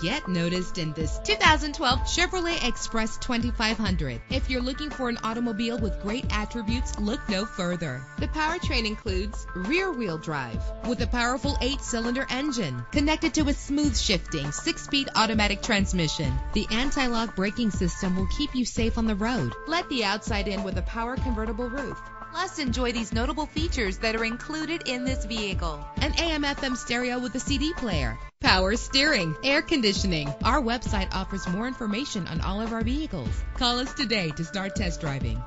Get noticed in this 2012 Chevrolet Express 2500. If you're looking for an automobile with great attributes, look no further. The powertrain includes rear-wheel drive with a powerful 8-cylinder engine connected to a smooth-shifting 6-speed automatic transmission. The anti-lock braking system will keep you safe on the road. Let the outside in with a power convertible roof. Plus, enjoy these notable features that are included in this vehicle: an AM/FM stereo with a CD player, power steering, air conditioning. Our website offers more information on all of our vehicles. Call us today to start test driving.